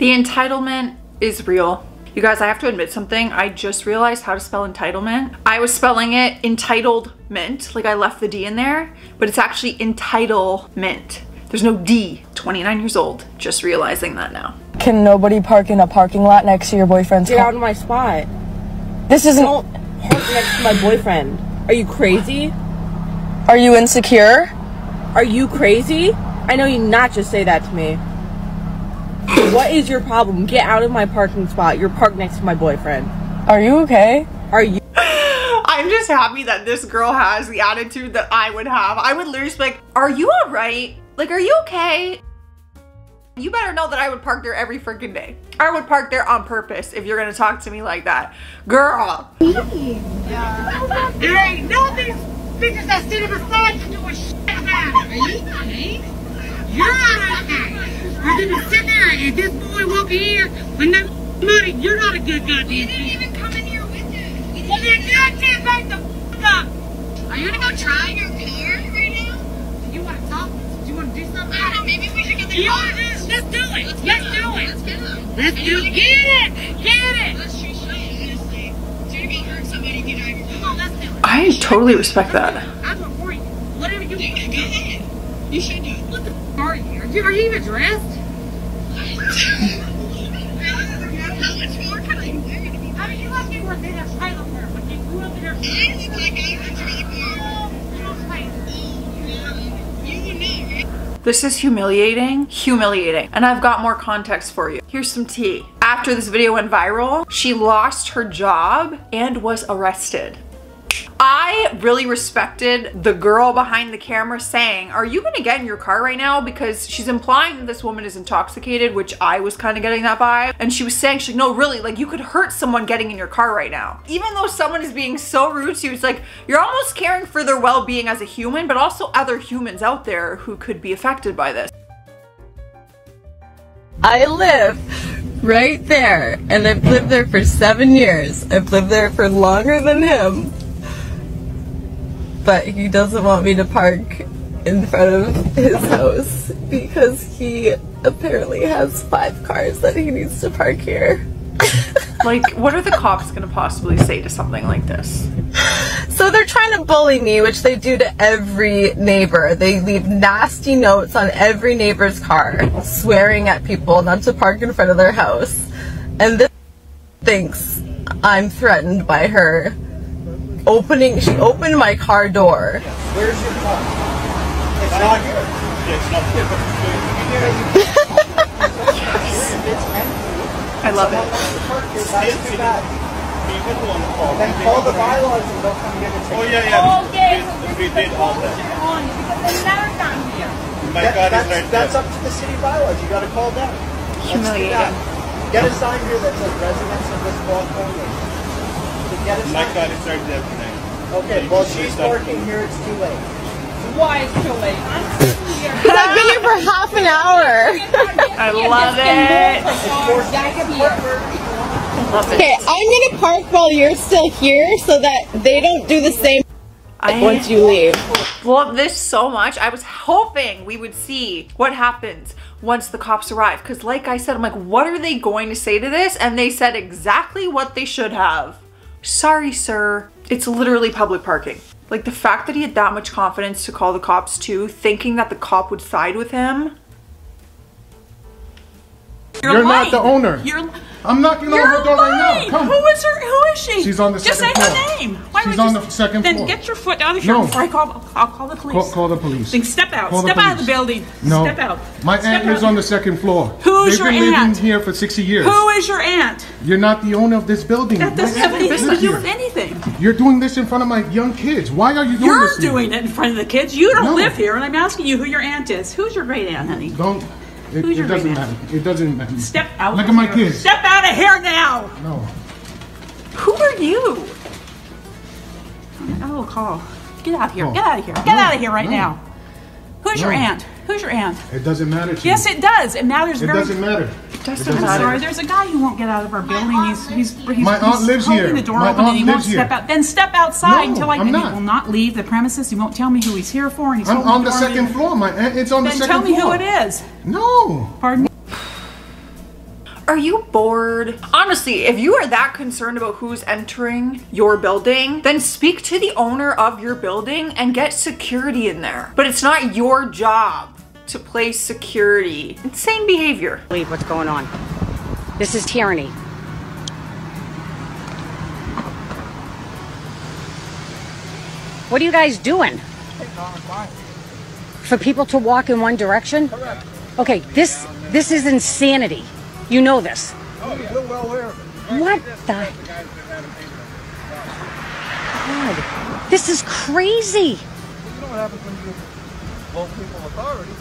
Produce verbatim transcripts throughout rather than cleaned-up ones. The entitlement is real. You guys, I have to admit something. I just realized how to spell entitlement. I was spelling it entitlement, like I left the D in there, but it's actually entitlement. There's no D. twenty-nine years old, just realizing that now. Can nobody park in a parking lot next to your boyfriend's car? Get out of my spot. This isn't- Don't park next to my boyfriend. Are you crazy? Are you insecure? Are you crazy? I know you not just say that to me. What is your problem? Get out of my parking spot. You're parked next to my boyfriend. Are you okay? Are you? I'm just happy that this girl has the attitude that I would have. I would literally be like, are you all right? Like, are you okay? You better know that I would park there every freaking day. I would park there on purpose if you're gonna talk to me like that. Girl. Yeah. There ain't no these bitches that sit in beside you doing shit about it. Are you okay? You're not okay. You're gonna sit there and this boy walk in here with no money. You're not a good guy. We didn't even come in here with it. We well, then you can't back the f up. Are you gonna go try your beer right now? Do you want to talk? Do you want to do something? I don't know. Maybe we should get the you car. Let's do it. Let's, Let's do it. Let's get him. Let's do it. Get it. Get it. Let's shoot shit. Honestly, so you're gonna hurt somebody if you drive your car. Come on, let's do it. I totally respect that. I'm not for you. Whatever you want. Go ahead. You should do it. What the f are you? Are you even dressed? How much more can I do? How did you let me work in a title there when you grew up in a title? I look like I was really You You know, right? This is humiliating, humiliating. And I've got more context for you. Here's some tea. After this video went viral, she lost her job and was arrested. I really respected the girl behind the camera saying, are you gonna get in your car right now? Because she's implying that this woman is intoxicated, which I was kind of getting that vibe. And she was saying, she's like, no, really, like you could hurt someone getting in your car right now. Even though someone is being so rude to you, it's like, you're almost caring for their well-being as a human, but also other humans out there who could be affected by this. I live right there, and I've lived there for seven years. I've lived there for longer than him. But he doesn't want me to park in front of his house because he apparently has five cars that he needs to park here. Like, what are the cops gonna possibly say to something like this? So they're trying to bully me, which they do to every neighbor. They leave nasty notes on every neighbor's car, swearing at people not to park in front of their house. And this thinks I'm threatened by her. Opening, she opened my car door. Where's your car? It's not here. It's not here. I love it. It's empty. Then call the bylaws and they'll come get a ticket. Oh yeah, yeah. All day. We did all that. Because they never come here. My car is right there. That's up to the city bylaws. You gotta call them. Humiliating. Get a sign here that says residents of this block only. My car is right there tonight. Okay, well she's parking here, it's too late. Why it's too late? I'm here. I've been here for half an hour. I love it. Okay, I'm gonna park while you're still here so that they don't do the same I once you leave. Love this so much. I was hoping we would see what happens once the cops arrive. Cause like I said, I'm like, what are they going to say to this? And they said exactly what they should have. Sorry, sir. It's literally public parking. Like the fact that he had that much confidence to call the cops too, thinking that the cop would side with him. You're, You're not the owner. You're I'm knocking on her door right now. Come. Who is her? Who is she? She's on the just second floor. Just say her name. Why She's on just, the second floor. Then get your foot out of here no. before I call. I'll call the police. Call, call the police. Then step out. Call step out of the building. No. Step out. My step aunt lives on the second floor. Who's They've your been aunt? Living here for sixty years. Who is your aunt? You're not the owner of this building. That doesn't have any business to do with anything. You're doing this in front of my young kids. Why are you doing You're this? You're doing it in front of the kids. You don't no. live here, and I'm asking you who your aunt is. Who's your great aunt, honey? Don't. It, it doesn't matter. It doesn't matter. Step out. Look at my kids. Step out of here now. No. Who are you? I will call. Get out of here. No. Get out of here. Get no. out of here right no. now. Who's no. your aunt? Who's your aunt? It doesn't matter to yes, you. It does. It matters. It very doesn't matter. It doesn't I'm matter. Sorry. There's a guy who won't get out of our building. He's he's he's, my he's aunt lives holding here. The door my open and he won't step here. Out. Then step outside no, until I he will not leave the premises. He won't tell me who he's here for. And he's I'm on the, the second floor. My aunt, it's on then the second floor. Then tell me floor. Who it is. No. Pardon me. Are you bored? Honestly, if you are that concerned about who's entering your building, then speak to the owner of your building and get security in there. But it's not your job to place security. Insane behavior. Believe what's going on. This is tyranny. What are you guys doing? For people to walk in one direction? Correct. Okay, this this is insanity. You know this. Oh, yeah. We're well aware of it. What the? God, this is crazy. Well, you know what happens when you hold people authority.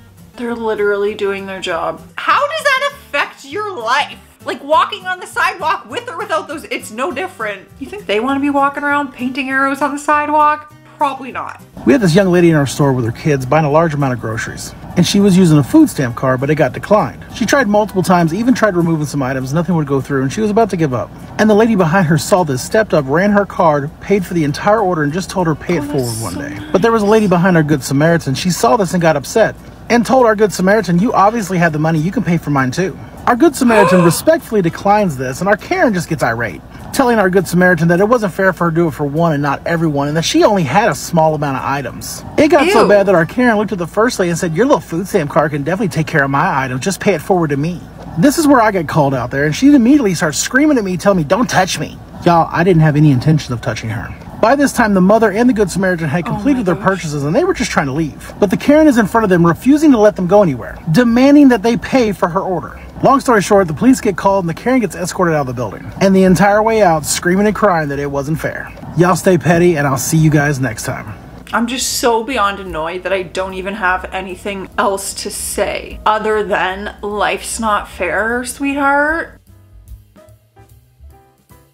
Like they're literally doing their job. How does that affect your life? Like walking on the sidewalk with or without those, it's no different. You think they want to be walking around painting arrows on the sidewalk? Probably not. We had this young lady in our store with her kids buying a large amount of groceries, and she was using a food stamp card, but it got declined. She tried multiple times, even tried removing some items, nothing would go through, and she was about to give up. And the lady behind her saw this, stepped up, ran her card, paid for the entire order, and just told her pay it forward one day. But there was a lady behind our Good Samaritan. She saw this and got upset and told our Good Samaritan, you obviously have the money, you can pay for mine too. Our Good Samaritan respectfully declines this, and our Karen just gets irate, telling our Good Samaritan that it wasn't fair for her to do it for one and not everyone, and that she only had a small amount of items. It got Ew. so bad that our Karen looked at the first lady and said, your little food stamp card can definitely take care of my item, just pay it forward to me. This is where I got called out there, and she immediately starts screaming at me, telling me, don't touch me. Y'all, I didn't have any intention of touching her. By this time, the mother and the Good Samaritan had completed oh their purchases, and they were just trying to leave. But the Karen is in front of them, refusing to let them go anywhere, demanding that they pay for her order. Long story short, the police get called and the Karen gets escorted out of the building. And the entire way out, screaming and crying that it wasn't fair. Y'all stay petty, and I'll see you guys next time. I'm just so beyond annoyed that I don't even have anything else to say other than life's not fair, sweetheart.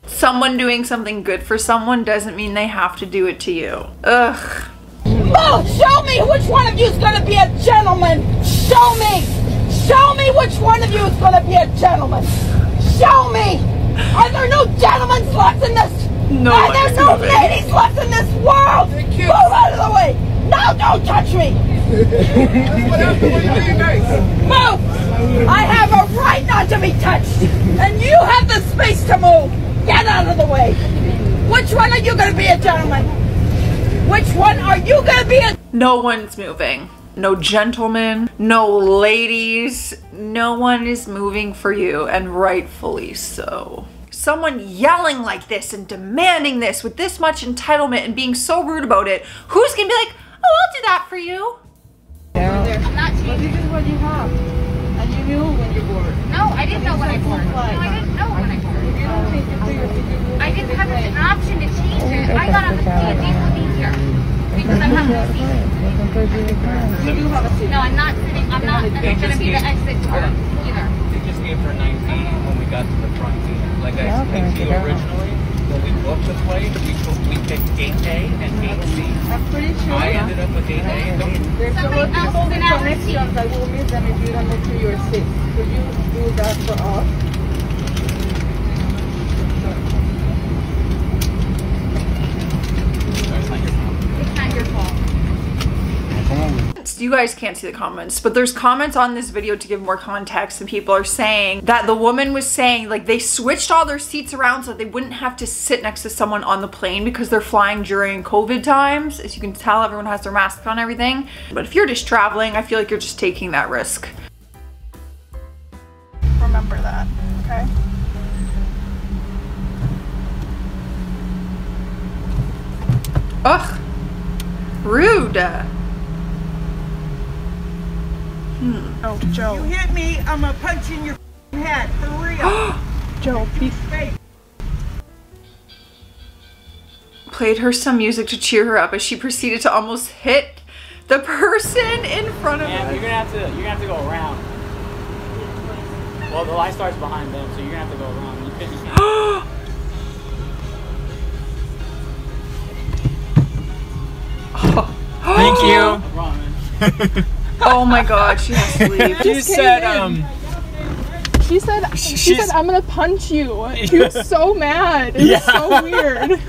Someone doing something good for someone doesn't mean they have to do it to you. Ugh. Oh, show me which one of you is gonna be a gentleman. Show me. Show me which one of you is gonna be a gentleman. Show me. Are there no gentlemen left in this? No. Are there no ladies left in this world? Move out of the way. No, don't touch me. Move. I have a right not to be touched, and you have the space to move. Get out of the way! Which one are you gonna be a gentleman? Which one are you gonna be a- No one's moving. No gentlemen, no ladies. No one is moving for you, and rightfully so. Someone yelling like this and demanding this with this much entitlement and being so rude about it, who's gonna be like, oh, I'll do that for you? Yeah. I'm not changing. This is what you have. And you knew when you were bored. No, I didn't know when I was bored. No, I didn't know when I was bored. I didn't have an option to change it. I got on the stand and be here because I'm having a seat. You do have a seat. No, I'm not sitting. I'm not. It's gonna be the exit door either. They just gave her nineteen when we got to the front seat. Like I explained to you originally, when we booked the flight, we took, we picked eight A and eight C. I'm pretty sure. I ended up with eight A. Somebody else sent out a seat. I will miss them if you don't look to your seat. Could you do that for us? You guys can't see the comments, but there's comments on this video to give more context, and people are saying that the woman was saying like they switched all their seats around so that they wouldn't have to sit next to someone on the plane because they're flying during COVID times. As you can tell, everyone has their masks on and everything, but if you're just traveling, I feel like you're just taking that risk. Remember that, okay? Ugh, rude. Hmm. Oh, Joe. You hit me, I'm gonna punch you in your head, for real. Joe, peace. Played her some music to cheer her up as she proceeded to almost hit the person in front of yeah, her. You're gonna have to, you're gonna have to go around. Well, the light starts behind them, so you're gonna have to go around. You couldn't, you can't. Thank you. Oh my God, she has to leave. She said, um, she said, she said, I'm gonna punch you. She was so mad. It was yeah. so weird.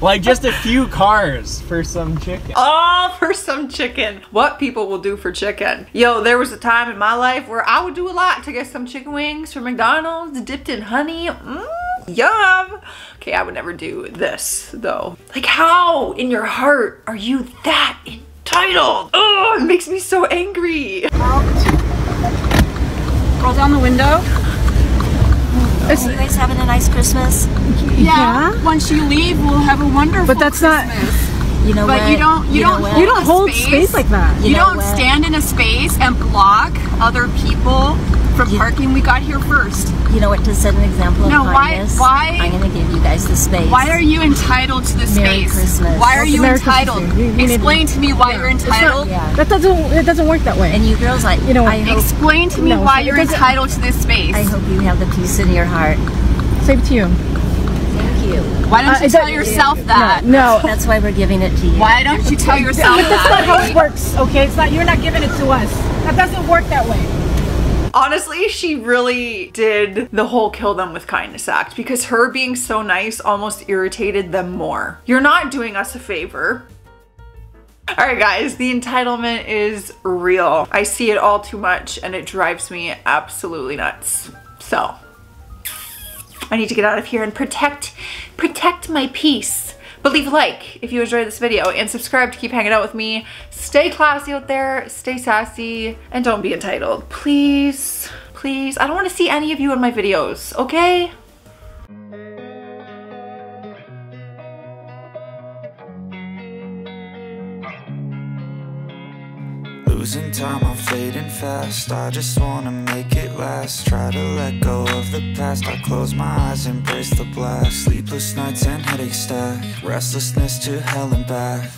Like just a few cars for some chicken. Oh, for some chicken. What people will do for chicken. Yo, there was a time in my life where I would do a lot to get some chicken wings from McDonald's dipped in honey. Mm, yum. Okay, I would never do this though. Like, how in your heart are you that entitled? Oh, it makes me so angry. Roll down the window. It's, Are you guys having a nice Christmas? Yeah. yeah. Once you leave, we'll have a wonderful Christmas. But that's Christmas. not. You know but what? But you don't. You, you don't. Hold you don't hold space, space like that. You, you know don't what? stand in a space and block other people from you, parking. We got here first. You know what? To set an example of no, kindness, why, why, I'm going to give you guys the space. Why are you entitled to the space? Merry Christmas. Why are you Merry entitled? You, you explain to me why yeah. you're entitled. Not, yeah. That doesn't. It doesn't work that way. And you girls, like you know, I hope, explain to me no, why you're entitled to this space. I hope you have the peace in your heart. Same to you. Thank you. Why don't you uh, tell that, yourself that? No, no, that's why we're giving it to you. Why don't you tell yourself that? But that's not how it works. Okay, it's not. You're not giving it to us. That doesn't work that way. Honestly, she really did the whole kill them with kindness act, because her being so nice almost irritated them more. You're not doing us a favor. All right, guys, the entitlement is real. I see it all too much and it drives me absolutely nuts. So I need to get out of here and protect, protect my peace. But leave a like if you enjoyed this video and subscribe to keep hanging out with me. Stay classy out there, stay sassy, and don't be entitled. Please, please. I don't want to see any of you in my videos, okay? Losing time, I'm fading fast. I just wanna make it last. Try to let go of the past. I close my eyes, embrace the blast. Sleepless nights and headaches stack. Restlessness to hell and back.